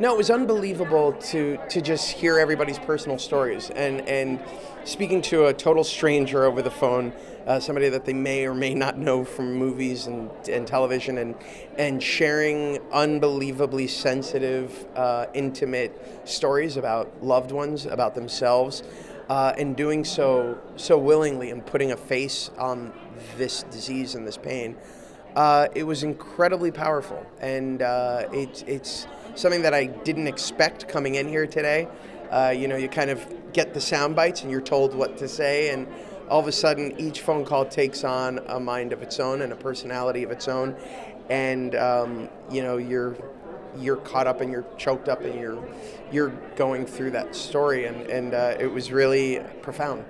No, it was unbelievable to just hear everybody's personal stories, and speaking to a total stranger over the phone, somebody that they may or may not know from movies and television, and sharing unbelievably sensitive, intimate stories about loved ones, about themselves, and doing so willingly and putting a face on this disease and this pain. It was incredibly powerful, and it's something that I didn't expect coming in here today. You know, you kind of get the sound bites and you're told what to say, and all of a sudden each phone call takes on a mind of its own and a personality of its own, and you know, you're caught up and you're choked up and you're going through that story, and it was really profound.